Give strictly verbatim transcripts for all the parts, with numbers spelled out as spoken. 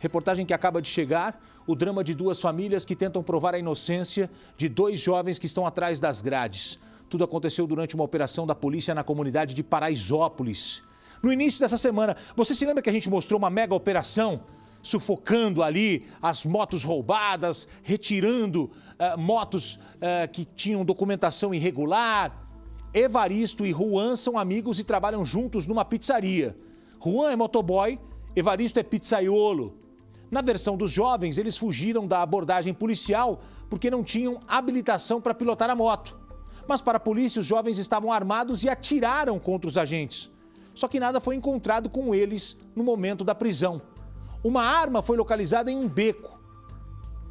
Reportagem que acaba de chegar, o drama de duas famílias que tentam provar a inocência de dois jovens que estão atrás das grades. Tudo aconteceu durante uma operação da polícia na comunidade de Paraisópolis. No início dessa semana, você se lembra que a gente mostrou uma mega operação? Sufocando ali as motos roubadas, retirando uh, motos uh, que tinham documentação irregular. Evaristo e Ruan são amigos e trabalham juntos numa pizzaria. Ruan é motoboy, Evaristo é pizzaiolo. Na versão dos jovens, eles fugiram da abordagem policial porque não tinham habilitação para pilotar a moto. Mas para a polícia, os jovens estavam armados e atiraram contra os agentes. Só que nada foi encontrado com eles no momento da prisão. Uma arma foi localizada em um beco.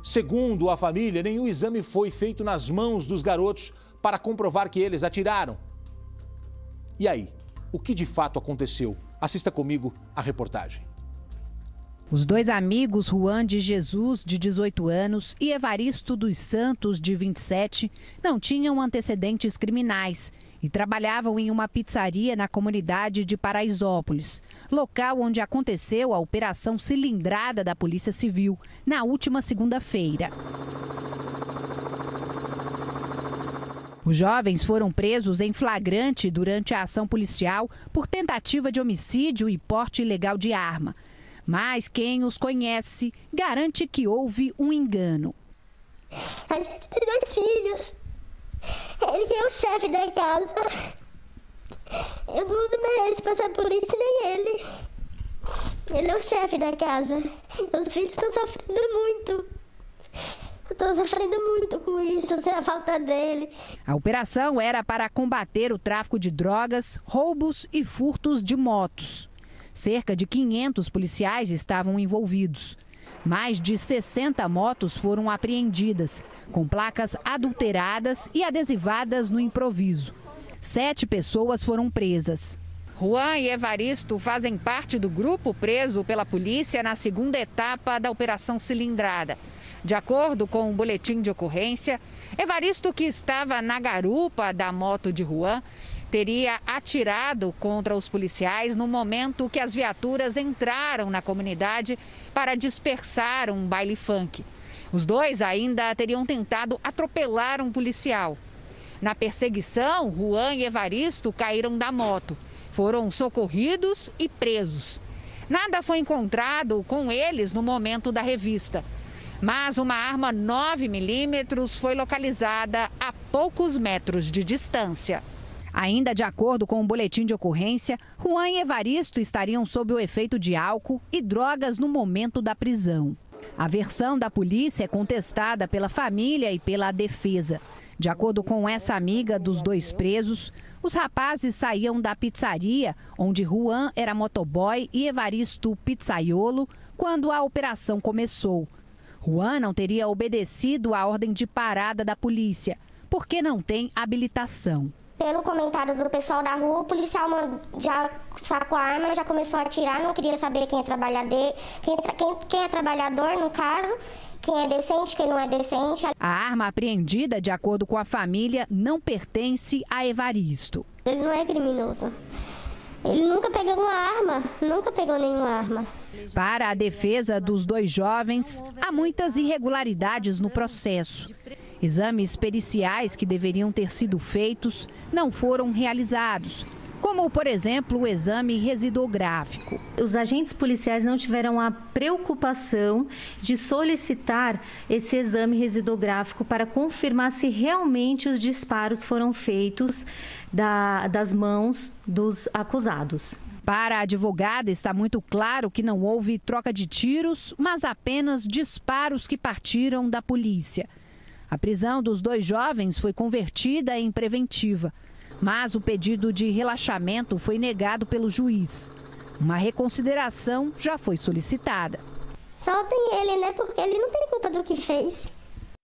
Segundo a família, nenhum exame foi feito nas mãos dos garotos para comprovar que eles atiraram. E aí, o que de fato aconteceu? Assista comigo a reportagem. Os dois amigos, Ruan de Jesus, de dezoito anos, e Evaristo dos Santos, de vinte e sete, não tinham antecedentes criminais e trabalhavam em uma pizzaria na comunidade de Paraisópolis, local onde aconteceu a operação Cilindrada da Polícia Civil, na última segunda-feira. Os jovens foram presos em flagrante durante a ação policial por tentativa de homicídio e porte ilegal de arma. Mas quem os conhece garante que houve um engano. A gente tem dois filhos. Ele é o chefe da casa. Eu não mereço passar por isso, nem ele. Ele é o chefe da casa. Os filhos estão sofrendo muito. Eu estou sofrendo muito com isso, sem a falta dele. A operação era para combater o tráfico de drogas, roubos e furtos de motos. Cerca de quinhentos policiais estavam envolvidos. Mais de sessenta motos foram apreendidas, com placas adulteradas e adesivadas no improviso. Sete pessoas foram presas. Ruan e Evaristo fazem parte do grupo preso pela polícia na segunda etapa da Operação Cilindrada. De acordo com o boletim de ocorrência, Evaristo, que estava na garupa da moto de Ruan, teria atirado contra os policiais no momento que as viaturas entraram na comunidade para dispersar um baile funk. Os dois ainda teriam tentado atropelar um policial. Na perseguição, Ruan e Evaristo caíram da moto, foram socorridos e presos. Nada foi encontrado com eles no momento da revista. Mas uma arma nove milímetros foi localizada a poucos metros de distância. Ainda de acordo com o boletim de ocorrência, Ruan e Evaristo estariam sob o efeito de álcool e drogas no momento da prisão. A versão da polícia é contestada pela família e pela defesa. De acordo com essa amiga dos dois presos, os rapazes saíam da pizzaria, onde Ruan era motoboy e Evaristo pizzaiolo, quando a operação começou. Ruan não teria obedecido à ordem de parada da polícia, porque não tem habilitação. Pelo comentários do pessoal da rua, o policial já sacou a arma, já começou a atirar, não queria saber quem é trabalhador, quem, quem, quem é trabalhador, no caso, quem é decente, quem não é decente. A arma apreendida, de acordo com a família, não pertence a Evaristo. Ele não é criminoso. Ele nunca pegou uma arma, nunca pegou nenhuma arma. Para a defesa dos dois jovens, há muitas irregularidades no processo. Exames periciais que deveriam ter sido feitos não foram realizados, como, por exemplo, o exame residográfico. Os agentes policiais não tiveram a preocupação de solicitar esse exame residográfico para confirmar se realmente os disparos foram feitos da, das mãos dos acusados. Para a advogada, está muito claro que não houve troca de tiros, mas apenas disparos que partiram da polícia. A prisão dos dois jovens foi convertida em preventiva, mas o pedido de relaxamento foi negado pelo juiz. Uma reconsideração já foi solicitada. Soltem ele, né? Porque ele não tem culpa do que fez.